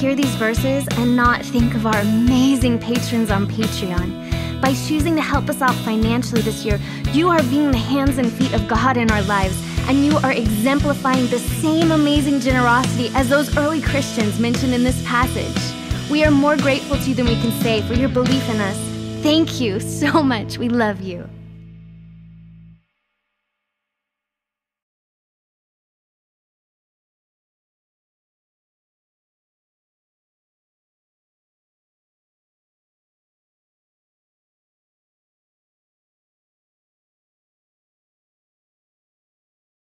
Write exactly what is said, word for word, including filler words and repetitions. hear these verses and not think of our amazing patrons on Patreon. By choosing to help us out financially this year, you are being the hands and feet of God in our lives, and you are exemplifying the same amazing generosity as those early Christians mentioned in this passage. We are more grateful to you than we can say for your belief in us. Thank you so much. We love you.